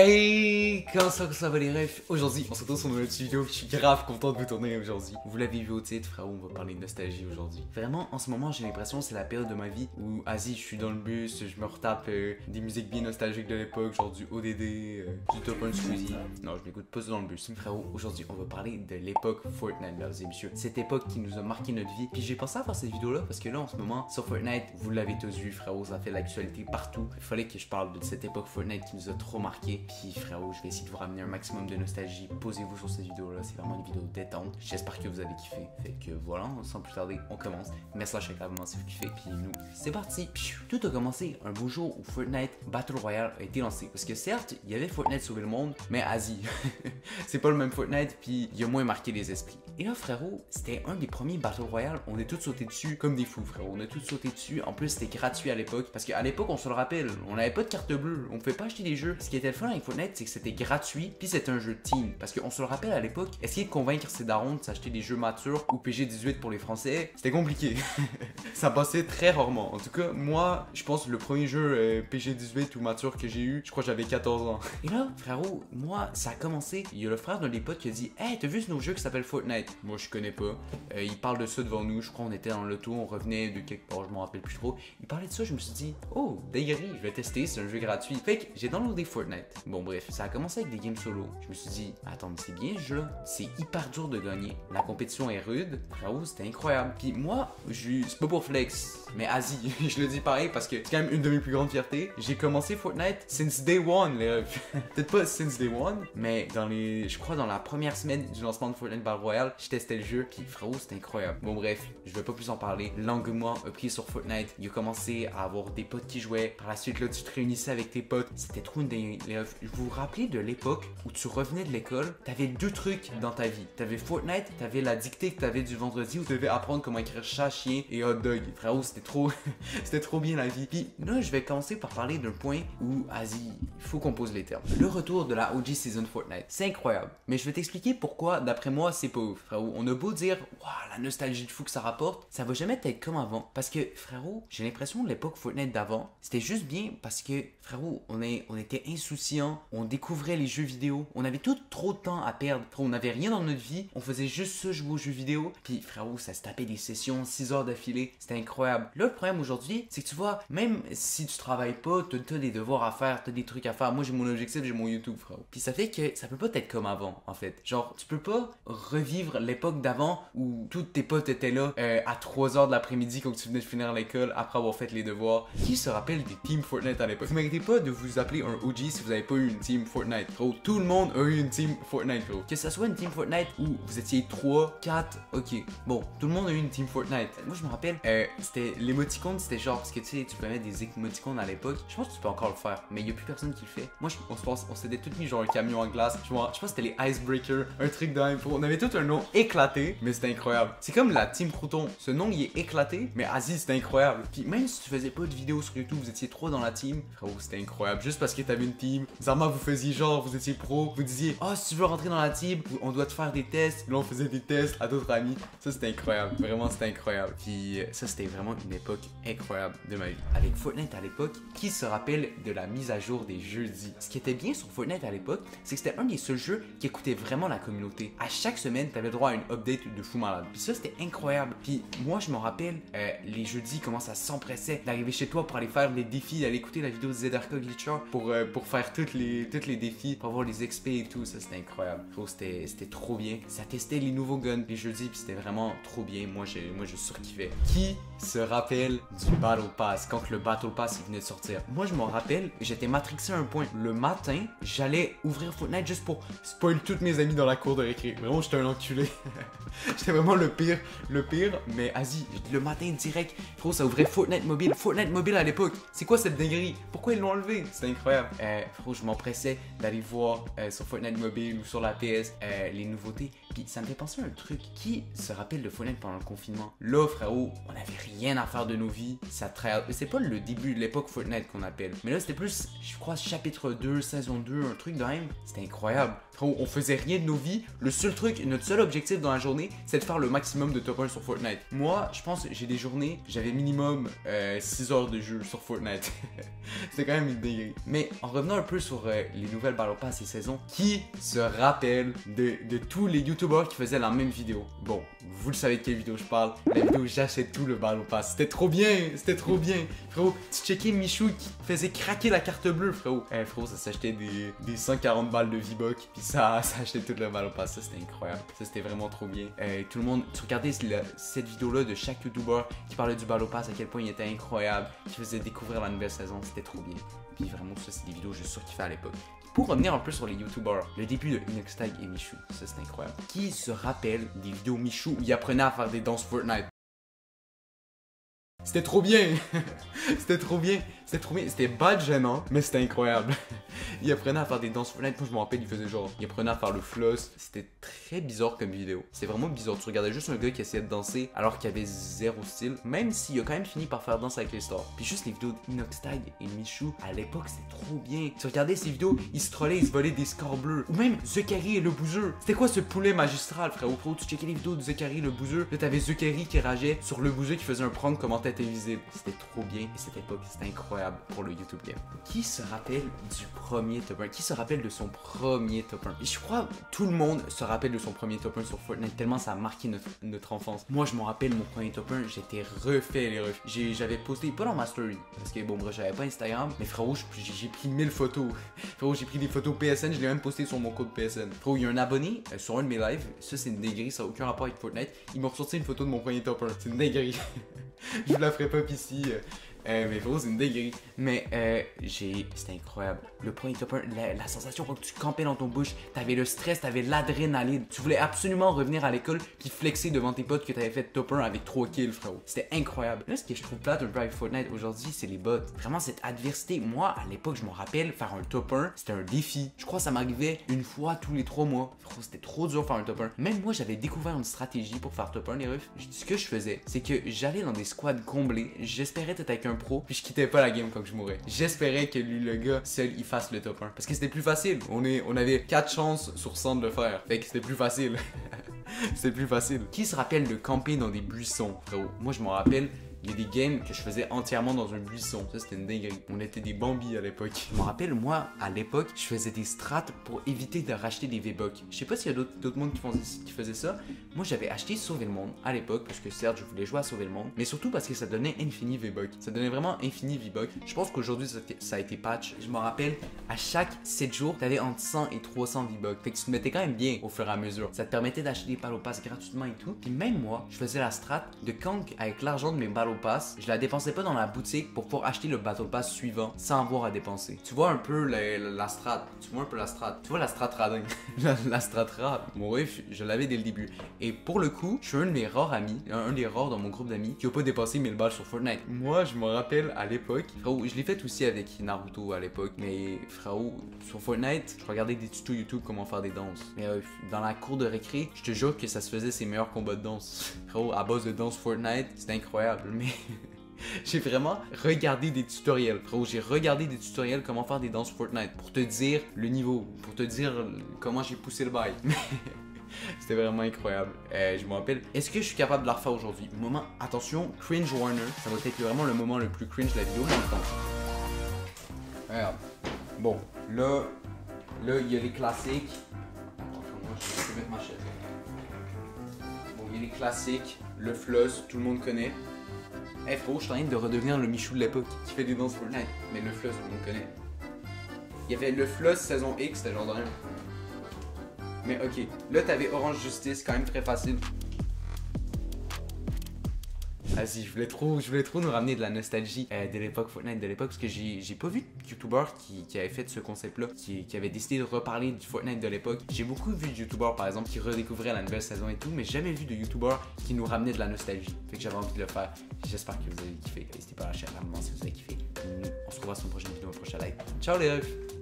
Hey, comment ça va les refs? Aujourd'hui, on se retrouve sur une nouvelle vidéo. Je suis grave content de vous tourner aujourd'hui. Vous l'avez vu au titre, frérot, on va parler de nostalgie aujourd'hui. Vraiment, en ce moment, j'ai l'impression que c'est la période de ma vie où, vas-y, je suis dans le bus, je me retape des musiques bien nostalgiques de l'époque, genre du ODD, du Top One Squeezie. Non, je m'écoute pas dans le bus. Frérot, aujourd'hui, on va parler de l'époque Fortnite, mesdames et messieurs. Cette époque qui nous a marqué notre vie. Puis j'ai pensé à faire cette vidéo là parce que là, en ce moment, sur Fortnite, vous l'avez tous vu, frérot, ça fait l'actualité partout. Il fallait que je parle de cette époque Fortnite qui nous a trop marqué. Puis frérot, je vais essayer de vous ramener un maximum de nostalgie. Posez-vous sur cette vidéo là, c'est vraiment une vidéo détente. J'espère que vous avez kiffé. Fait que voilà, sans plus tarder, on commence. Merci à chaque abonnement si vous kiffez. Puis nous, c'est parti. Tout a commencé un beau jour où Fortnite Battle Royale a été lancé. Parce que certes, il y avait Fortnite sauver le monde, mais Asie, c'est pas le même Fortnite. Puis il a moins marqué les esprits. Et là frérot, c'était un des premiers Battle Royale. On est tous sautés dessus comme des fous, frérot. On a tous sauté dessus. En plus, c'était gratuit à l'époque. Parce qu'à l'époque, on se le rappelle, on n'avait pas de carte bleue. On pouvait pas acheter des jeux. Ce qui était avec Fortnite, c'est que c'était gratuit, puis c'était un jeu de team. Parce qu'on se le rappelle à l'époque, essayer de convaincre ses darons de s'acheter des jeux matures ou PG-18 pour les Français, c'était compliqué. Ça passait très rarement. En tout cas, moi, je pense le premier jeu PG-18 ou mature que j'ai eu, je crois que j'avais 14 ans. Et là, frérot, moi, ça a commencé. Il y a le frère d'un des potes qui a dit « Hey, t'as vu ce nouveau jeu qui s'appelle Fortnite ?» Moi, je connais pas. Il parle de ça devant nous. Je crois qu'on était dans l'auto, on revenait de quelque part, je m'en rappelle plus trop. Il parlait de ça, je me suis dit « Oh, déguerie, je vais tester, c'est un jeu gratuit. » Fait que j'ai downloadé Fortnite. Bon bref, ça a commencé avec des games solo. Je me suis dit, attends, c'est bien ce jeu là. C'est hyper dur de gagner. La compétition est rude. Frérot, c'était incroyable. Puis moi, c'est pas pour flex, mais Asie, je le dis pareil parce que c'est quand même une de mes plus grandes fiertés. J'ai commencé Fortnite since day one, les peut-être pas since day one, mais dans les, je crois dans la première semaine du lancement de Fortnite Battle Royale, je testais le jeu. Puis frérot, c'était incroyable. Bon bref, je vais pas plus en parler. L'engouement a pris sur Fortnite. Il a commencé à avoir des potes qui jouaient. Par la suite, là, tu te réunissais avec tes potes. C'était trop une dinguerie. Je vous rappelais de l'époque où tu revenais de l'école, t'avais deux trucs dans ta vie. T'avais Fortnite, t'avais la dictée que t'avais du vendredi où tu devais apprendre comment écrire chat, chien et hot dog. Frérot, c'était trop, c'était trop bien la vie. Puis là, je vais commencer par parler d'un point où, Asie, il faut qu'on pose les termes. Le retour de la OG Season Fortnite, c'est incroyable. Mais je vais t'expliquer pourquoi, d'après moi, c'est pas ouf. Frérot, on a beau dire, waouh, la nostalgie de fou que ça rapporte, ça va jamais être comme avant. Parce que, frérot, j'ai l'impression que l'époque Fortnite d'avant, c'était juste bien parce que, frérot, on était insouciants. On découvrait les jeux vidéo, on avait tout trop de temps à perdre, on n'avait rien dans notre vie, on faisait juste ça, jouer aux jeux vidéo, puis frérot, ça se tapait des sessions, 6 heures d'affilée, c'était incroyable. Là, le problème aujourd'hui, c'est que tu vois, même si tu travailles pas, t'as des devoirs à faire, t'as des trucs à faire. Moi, j'ai mon objectif, j'ai mon YouTube, frérot. Puis ça fait que ça peut pas être comme avant, en fait. Genre, tu peux pas revivre l'époque d'avant où tous tes potes étaient là à 3 heures de l'après-midi quand tu venais de finir l'école après avoir fait les devoirs. Qui se rappelle des teams Fortnite à l'époque? Vous méritez pas de vous appeler un OG si vous n'avez pas eu une team Fortnite, gros. Tout le monde a eu une team Fortnite, gros. Que ça soit une team Fortnite où vous étiez 3, 4, ok. Bon, tout le monde a eu une team Fortnite. Moi, je me rappelle, c'était l'émoticône, c'était genre, parce que tu sais, tu peux mettre des émoticônes à l'époque. Je pense que tu peux encore le faire, mais il n'y a plus personne qui le fait. Moi, on se pense, on s'était toutes mis genre un camion en glace. Je pense que c'était les Icebreakers, un truc d'info. On avait tout un nom éclaté, mais c'était incroyable. C'est comme la team Crouton. Ce nom, il est éclaté, mais Asie, c'était incroyable. Puis même si tu faisais pas de vidéos sur YouTube, vous étiez 3 dans la team, frérot, c'était incroyable. Juste parce que t'avais une team. Zarma, vous faisiez genre, vous étiez pro, vous disiez « Oh, si tu veux rentrer dans la team, on doit te faire des tests. » Puis là, on faisait des tests à d'autres amis. Ça, c'était incroyable. Vraiment, c'était incroyable. Puis ça, c'était vraiment une époque incroyable de ma vie. Avec Fortnite à l'époque, qui se rappelle de la mise à jour des jeudis? Ce qui était bien sur Fortnite à l'époque, c'est que c'était un des seuls jeux qui écoutait vraiment la communauté. À chaque semaine, t'avais droit à une update de fou malade. Puis ça, c'était incroyable. Puis moi, je me rappelle, les jeudis, comment ça s'empressait d'arriver chez toi pour aller faire des défis, d'aller écouter la vidéo de ZRK Glitcher pour faire toutes les défis, pour avoir les XP et tout. Ça, c'était incroyable. C'était trop bien. Ça testait les nouveaux guns les jeudis, puis c'était vraiment trop bien. Moi, je surkiffais. Qui se rappelle du Battle Pass? Quand le Battle Pass venait de sortir, moi, je m'en rappelle, j'étais matrixé à un point. Le matin, j'allais ouvrir Fortnite juste pour spoil toutes mes amis dans la cour de récré. Vraiment, j'étais un enculé. J'étais vraiment le pire, mais Asie, le matin direct, frérot, ça ouvrait Fortnite Mobile. Fortnite Mobile à l'époque, c'est quoi cette dinguerie? Pourquoi ils l'ont enlevé? C'était incroyable. Frérot, je m'empressais d'aller voir sur Fortnite Mobile ou sur la PS les nouveautés. Puis ça me fait penser à un truc. Qui se rappelle de Fortnite pendant le confinement? Là, frérot, on n'avait rien à faire de nos vies. Ça tryhard. C'est pas le début de l'époque Fortnite qu'on appelle. Mais là, c'était plus, je crois, chapitre 2, saison 2, un truc de même. C'était incroyable. Frérot, on faisait rien de nos vies. Le seul truc, notre seul objectif dans la journée, c'est de faire le maximum de top 1 sur Fortnite. Moi, je pense que j'ai des journées, j'avais minimum 6 heures de jeu sur Fortnite. C'était quand même une dinguerie. Mais en revenant un peu sur les nouvelles Battle Pass et saisons, qui se rappelle de tous les youtubeurs qui faisaient la même vidéo? Bon, vous le savez de quelle vidéo je parle. La vidéo j'achète tout le Battle Pass. C'était trop bien, c'était trop bien. Frérot, tu checkais Michou qui faisait craquer la carte bleue, frérot. Eh frérot, ça s'achetait des 140 balles de V-Buck. Puis ça achetait tout le Battle Pass. Ça c'était incroyable. Ça c'était vraiment trop bien. Tout le monde, tu regardais cette vidéo-là de chaque youtubeur qui parlait du Battle Pass, à quel point il était incroyable, qui faisait découvrir la nouvelle saison. C'était trop bien. Puis vraiment, ça c'est des vidéos que je surkiffais à l'époque. Pour revenir un peu sur les youtubeurs, le début de Inoxtag et Michou, ça c'est incroyable. Qui se rappelle des vidéos Michou où il apprenait à faire des danses Fortnite? C'était trop bien. C'était trop bien. C'était trop bien. C'était bad gênant, mais c'était incroyable. Il apprenait à faire des danses Fortnite. Moi je me rappelle, il faisait genre, il apprenait à faire le floss. C'était très bizarre comme vidéo. C'était vraiment bizarre. Tu regardais juste un gars qui essayait de danser alors qu'il avait zéro style. Même s'il a quand même fini par faire danse avec les stars. Puis juste les vidéos d'Inoxtag et Michou, à l'époque c'était trop bien. Tu regardais ces vidéos, ils se trollaient, ils se volaient des scores bleus. Ou même Zucari et le bouseux. C'était quoi ce poulet magistral, frère? Au pro, tu checkais les vidéos de Zucari et le bouseux. Là t'avais Zucari qui rageait sur le bouseux qui faisait un prank commentaire télévisé. C'était trop bien. Et cette époque, c'était incroyable pour le YouTube game. Qui se rappelle du premier top 1? Qui se rappelle de son premier top 1? Je crois que tout le monde se rappelle de son premier top 1 sur Fortnite, tellement ça a marqué notre enfance. Moi, je me rappelle mon premier top 1, j'étais refait les refait. J'avais posté, pas dans ma story, parce que bon, bref, j'avais pas Instagram, mais frérot, j'ai pris 1000 photos. Frérot, j'ai pris des photos PSN, je l'ai même posté sur mon code PSN. Frérot, il y a un abonné sur un de mes lives, ça c'est une dinguerie, ça n'a aucun rapport avec Fortnite. Il m'a ressorti une photo de mon premier top 1, c'est une dinguerie. Je vous la ferai pas ici. Mais frérot, c'est une dinguerie. Mais c'était incroyable. Le premier top 1, la sensation quand tu campais dans ton bouche, t'avais le stress, t'avais l'adrénaline. Tu voulais absolument revenir à l'école puis flexer devant tes potes que t'avais fait top 1 avec 3 kills, frérot. C'était incroyable. Là, ce que je trouve plate un peu avec Fortnite aujourd'hui, c'est les bots. Vraiment, cette adversité. Moi, à l'époque, je m'en rappelle, faire un top 1, c'était un défi. Je crois que ça m'arrivait une fois tous les 3 mois. Frérot, c'était trop dur faire un top 1. Même moi, j'avais découvert une stratégie pour faire top 1, les refs. Ce que je faisais, c'est que j'allais dans des squads comblés, j'espérais être avec un pro, puis je quittais pas la game quand je mourais. J'espérais que lui, le gars seul, il fasse le top 1 parce que c'était plus facile. On avait 4 chances sur 100 de le faire, fait que c'était plus facile. C'était plus facile. Qui se rappelle de camper dans des buissons, frérot? Moi je m'en rappelle. Il y a des games que je faisais entièrement dans un buisson. Ça, c'était une dinguerie. On était des bambis à l'époque. Je me rappelle, moi, à l'époque, je faisais des strats pour éviter de racheter des V-Bucks. Je sais pas s'il y a d'autres mondes qui faisaient ça. Moi, j'avais acheté Sauver le Monde à l'époque parce que certes, je voulais jouer à Sauver le Monde, mais surtout parce que ça donnait infini V-Bucks. Ça donnait vraiment infini V-Bucks. Je pense qu'aujourd'hui, ça a été patch. Je me rappelle, à chaque 7 jours, t'avais entre 100 et 300 V-Bucks. Fait que tu te mettais quand même bien au fur et à mesure. Ça te permettait d'acheter des Battle Pass gratuitement et tout. Puis même moi, je faisais la strat de Kank avec l'argent de mes Battle Pass, je la dépensais pas dans la boutique pour pouvoir acheter le Battle Pass suivant sans avoir à dépenser. Tu vois un peu la strat, tu vois un peu la strat, tu vois la strat radin, la strat rad. Mon riff, je l'avais dès le début. Et pour le coup, je suis un de mes rares amis, un des rares dans mon groupe d'amis qui a pas dépassé 1000 balles sur Fortnite. Moi, je me rappelle à l'époque, frérot, je l'ai fait aussi avec Naruto à l'époque, mais frérot, sur Fortnite, je regardais des tutos YouTube comment faire des danses. Mais dans la cour de récré, je te jure que ça se faisait ses meilleurs combats de danse. Frérot, à base de danse Fortnite, c'était incroyable. Mais j'ai vraiment regardé des tutoriels, frérot. J'ai regardé des tutoriels comment faire des danses Fortnite pour te dire le niveau, pour te dire comment j'ai poussé le bail. C'était vraiment incroyable. Je me rappelle. Est-ce que je suis capable de la refaire aujourd'hui? Moment, attention, cringe warner. Ça va être vraiment le moment le plus cringe de la vidéo. Regarde. Bon, là, il y a les classiques. Je vais mettre ma chaise. Bon, il y a les classiques, le floss, tout le monde connaît. Eh hey frérot, je suis en train de redevenir le Michou de l'époque qui fait des danses Fortnite. Mais le floss, on le connaît. Il y avait le floss saison X, c'était genre de rien. Mais ok, là t'avais Orange Justice, quand même très facile. Vas-y, je voulais trop nous ramener de la nostalgie de l'époque Fortnite, de l'époque, parce que j'ai pas vu de youtubeur qui avait fait ce concept-là, qui avait décidé de reparler du Fortnite de l'époque. J'ai beaucoup vu de youtubeurs, par exemple, qui redécouvraient la nouvelle saison et tout, mais jamais vu de youtubeur qui nous ramenait de la nostalgie. Fait que j'avais envie de le faire. J'espère que vous avez kiffé. N'hésitez pas à lâcher un commentaire si vous avez kiffé. On se revoit sur une prochaine vidéo, un prochain live. Ciao les refs!